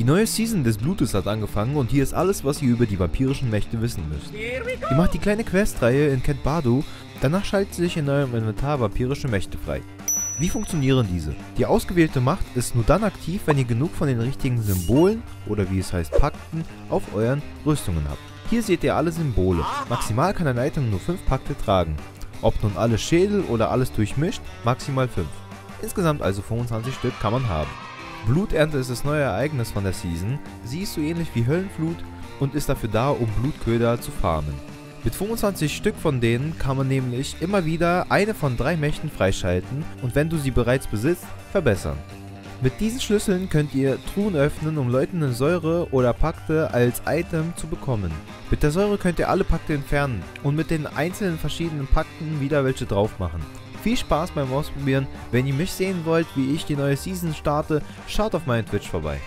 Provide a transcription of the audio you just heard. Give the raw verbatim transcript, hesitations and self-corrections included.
Die neue Season des Blutes hat angefangen und hier ist alles, was ihr über die vampirischen Mächte wissen müsst. Ihr macht die kleine Questreihe in Ked Badu, danach schaltet sich in eurem Inventar vampirische Mächte frei. Wie funktionieren diese? Die ausgewählte Macht ist nur dann aktiv, wenn ihr genug von den richtigen Symbolen, oder wie es heißt Pakten, auf euren Rüstungen habt. Hier seht ihr alle Symbole. Maximal kann ein Item nur fünf Pakte tragen. Ob nun alle Schädel oder alles durchmischt, maximal fünf. Insgesamt also fünfundzwanzig Stück kann man haben. Bluternte ist das neue Ereignis von der Season, sie ist so ähnlich wie Höllenflut und ist dafür da, um Blutköder zu farmen. Mit fünfundzwanzig Stück von denen kann man nämlich immer wieder eine von drei Mächten freischalten und wenn du sie bereits besitzt, verbessern. Mit diesen Schlüsseln könnt ihr Truhen öffnen, um läutende Säure oder Pakte als Item zu bekommen. Mit der Säure könnt ihr alle Pakte entfernen und mit den einzelnen verschiedenen Pakten wieder welche drauf machen. Viel Spaß beim Ausprobieren, wenn ihr mich sehen wollt, wie ich die neue Season starte, schaut auf meinen Twitch vorbei.